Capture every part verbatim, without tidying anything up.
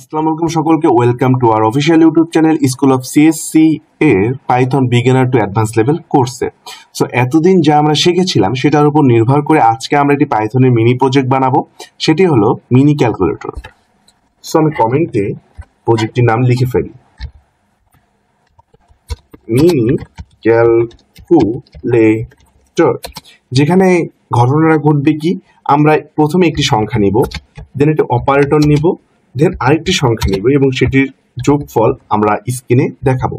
আসসালামু আলাইকুম সকলকে, welcome to our official YouTube channel school of CSC এর Python beginner to advance level কোর্সে। সো এতদিন যা আমরা শিখেছিলাম সেটার উপর নির্ভর করে আজকে আমরা একটি পাইথনের মিনি প্রজেক্ট বানাবো, সেটি হলো মিনি ক্যালকুলেটর। সো আমি কমেন্টে প্রজেক্টটির নাম লিখে ফেলি, মিনি ক্যালকুলেটর। যেখানে ঘটনাটা ঘটবে কি, আমরা প্রথমে একটি সংখ্যা নিব, দেন একটি অপারেটর নিব, দেন আরেকটি সংখ্যা নিব এবং সেটির যোগফল আমরা স্ক্রিনে দেখাবো।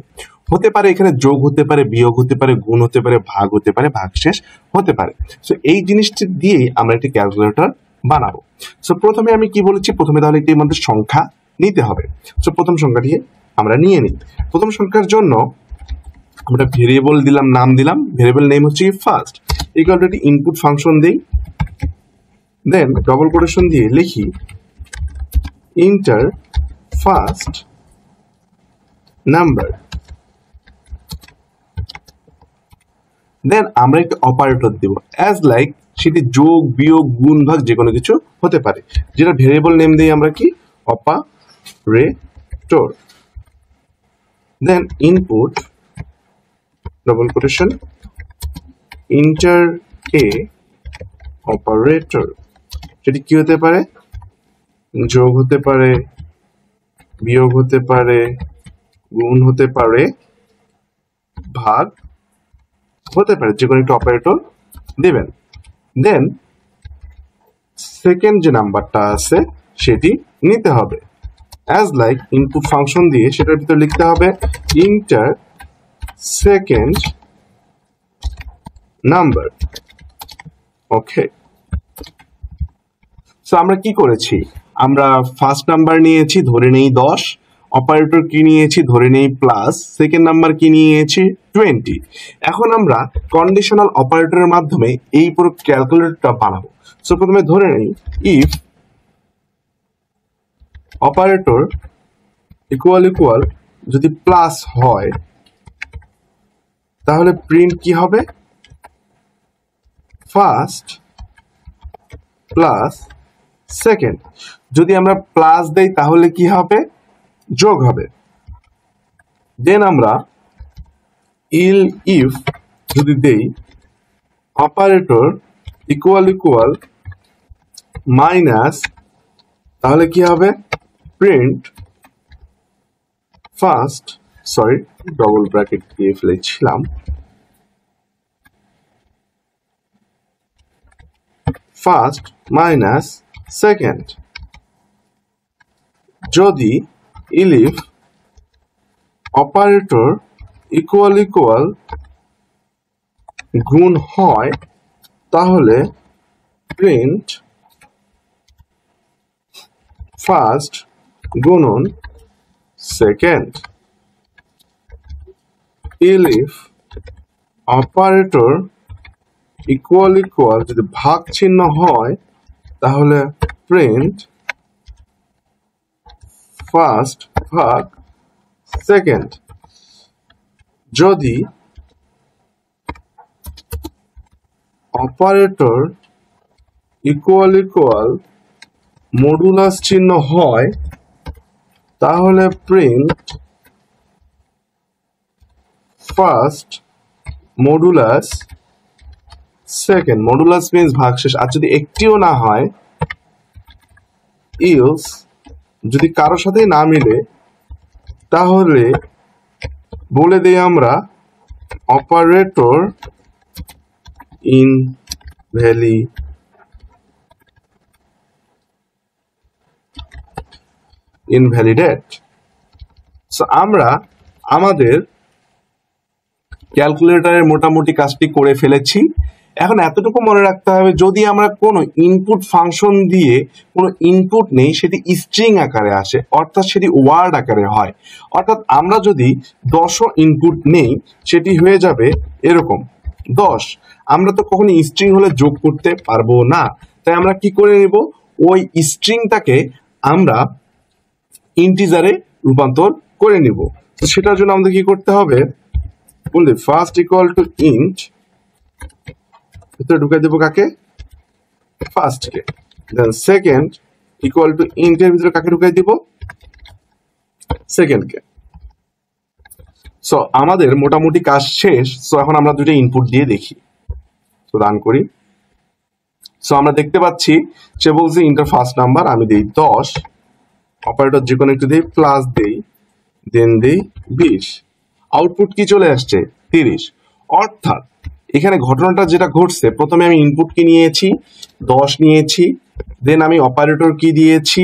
হতে পারে এখানে যোগ হতে পারে, বিয়োগ হতে পারে, গুণ হতে পারে, ভাগ হতে পারে, ভাগশেষ হতে পারে। সো এই জিনিসটি দিয়ে আমরা একটি ক্যালকুলেটর বানাবো। সো প্রথমে আমি কি বলেছি, প্রথমে তাহলে একটি আমাদের সংখ্যা নিতে হবে। সো প্রথম সংখ্যাটি আমরা নিয়ে নিই। প্রথম সংখ্যার জন্য আমরা ভেরিয়েবল দিলাম, নাম দিলাম, ভেরিয়েবল নেম হচ্ছে ফার্স্ট, ইকুয়াল টু একটি ইনপুট ফাংশন দিই, দেন ডবল কোটেশন দিয়ে লিখি enter first number, then আমরা একটা অপারেটর দেব as like সেটি যোগ বিয়োগ গুণ ভাগ যে কোনো কিছু হতে পারে, যেটা ভেরিয়েবল নেম দেই আমরা কি operator, then input double quotation enter a operator, সেটি কি হতে পারে যোগ হতে পারে, বিয়োগ হতে পারে, গুণ হতে পারে, ভাগ হতে পারে, যে কোনো একটা অপারেটর দেবেন। দেন সেকেন্ড যে নাম্বারটা আছে সেটি নিতে হবে অ্যাজ লাইক ইনপুট ফাংশন দিয়ে, সেটার ভিতরে লিখতে হবে enter second number. Okay, so আমরা কি করেছি, আমরা ফার্স্ট নাম্বার নিয়েছি ধরে নেই দশ, অপারেটর কি নিয়েছি ধরে নেই প্লাস, সেকেন্ড নাম্বার কি নিয়েছি টোয়েন্টি। এখন আমরা কন্ডিশনাল অপারেটরের মাধ্যমে এই পুরো ক্যালকুলেটরটা বানাবো। সো প্রথমে ধরে নেই ইফ অপারেটর ইকুয়াল ইকুয়াল যদি প্লাস হয় তাহলে প্রিন্ট কি হবে ফার্স্ট প্লাস সেকেন্ড, যদি আমরা প্লাস দেই তাহলে কি হবে যোগ হবে। দেন আমরা ইল ইফ যদি দেই অপারেটর ইকুয়াল ইকুয়াল মাইনাস তাহলে কি হবে print first, sorry double bracket দিয়ে ফেলেছিলাম, ফার্স্ট মাইনাস সেকেন্ড। যদি ইলিফ অপারেটর ইকুয়াল ইকুয়াল গুণ হয় তাহলে প্রিন্ট ফার্স্ট গুণন second. Elif operator equal equal যদি ভাগ চিহ্ন হয় তাহলে প্রিন্ট ফার্স্ট ভাগ সেকেন্ড। যদি অপারেটর ইকুয়াল ইকুয়াল মডুলাস চিহ্ন হয় তাহলে print first modulus second, modulus means ভাগশেষ। আর যদি একটিও না হয়, ইলস যদি কারোর সাথে না মিলে তাহলে বলে দেই আমরা operator invalid invalidate. So আমরা আমাদের ক্যালকুলেটরের মোটামুটি কাজটি করে ফেলেছি। এখন এতটুকু মনে রাখতে হবে, যদি আমরা কোনো ইনপুট ফাংশন দিয়ে কোনো ইনপুট নেই সেটি স্ট্রিং আকারে আসে, অর্থাৎ সেটি ওয়ার্ড আকারে হয়। অর্থাৎ আমরা যদি দশও ইনপুট নেই সেটি হয়ে যাবে এরকম দশ। আমরা তো কখনো স্ট্রিং হলে যোগ করতে পারবো না, তাই আমরা কি করে নেব, ওই স্ট্রিংটাকে আমরা ইন্টিজারে রূপান্তর করে নেব। তো সেটার জন্য আমাদের কি করতে হবে, বললি ফার্স্ট ইকুয়াল টু ইন্ট ভিতরে ঢুকে দেবো কাকে ফার্স্টকে, দেন সেকেন্ড ইকুয়াল টু ইন্টের ভিতরে কাকে ঢুকে দিব সেকেন্ড কে। সো আমাদের মোটামুটি কাজ শেষ। সো এখন আমরা দুটো ইনপুট দিয়ে দেখি, তো রান করি। সো আমরা দেখতে পাচ্ছি সে বলছে ইন্টার ফার্স্ট নাম্বার আমি দেই দশ, অপারেটর যে কোনো একটু দিই প্লাস দেই, দেন দিই বিশ, আউটপুট কি চলে আসছে তিরিশ। অর্থাৎ এখানে ঘটনাটা যেটা ঘটছে, প্রথমে আমি ইনপুটকে নিয়েছি দশ নিয়েছি, দেন আমি অপারেটর কি দিয়েছি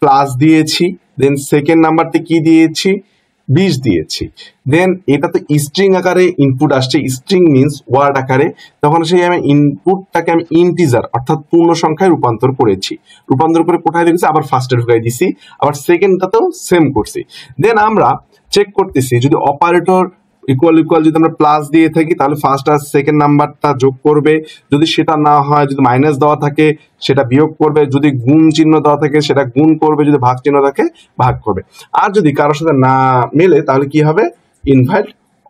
প্লাস দিয়েছি, দেন সেকেন্ড নাম্বারতে কি দিয়েছি বিশ দিয়েছি, দেন এটা তো স্ট্রিং আকারে ইনপুট আসছে, স্ট্রিং মিনস ওয়ার্ড আকারে, তখন সেই আমি ইনপুটটাকে আমি ইন্টিজার অর্থাৎ পূর্ণ সংখ্যায় রূপান্তর করেছি, রূপান্তর করে কোথায় রেখেছি আবার ফার্স্টে ঢুকাই দিছি, আবার সেকেন্ডটাতেও সেম করছি। দেন আমরা চেক করতেছি যদি অপারেটর ইকুয়াল ইকুয়াল যদি আমরা প্লাস দিয়ে থাকি তাহলে ফার্স্ট আর সেকেন্ড নাম্বারটা যোগ করবে, যদি সেটা না হয়, যদি মাইনাস দেওয়া থাকে সেটা বিয়োগ করবে, যদি গুণ চিহ্ন দেওয়া থাকে সেটা গুণ করবে, যদি ভাগ চিহ্ন থাকে ভাগ করবে, আর যদি কারোর সাথে না মেলে তাহলে কি হবে ইনভাইট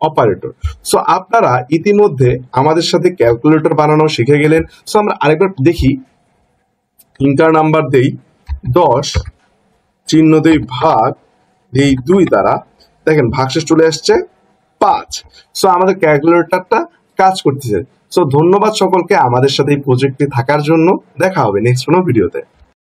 অপারেটর। সো আপনারা ইতিমধ্যে আমাদের সাথে ক্যালকুলেটর বানানো শিখে গেলেন। সো আমরা আরেকবার দেখি, ইন্টার নাম্বার দেই দশ, চিহ্ন দেই ভাগ, দেই দুই দ্বারা, দেখেন ভাগশেষ চলে আসছে পাঁচ। সো আমাদের ক্যালকুলেটরটা কাজ করতেছে। সো ধন্যবাদ সকলকে আমাদের সাথে এই প্রজেক্টে থাকার জন্য, দেখা হবে নেক্সট কোনো ভিডিওতে।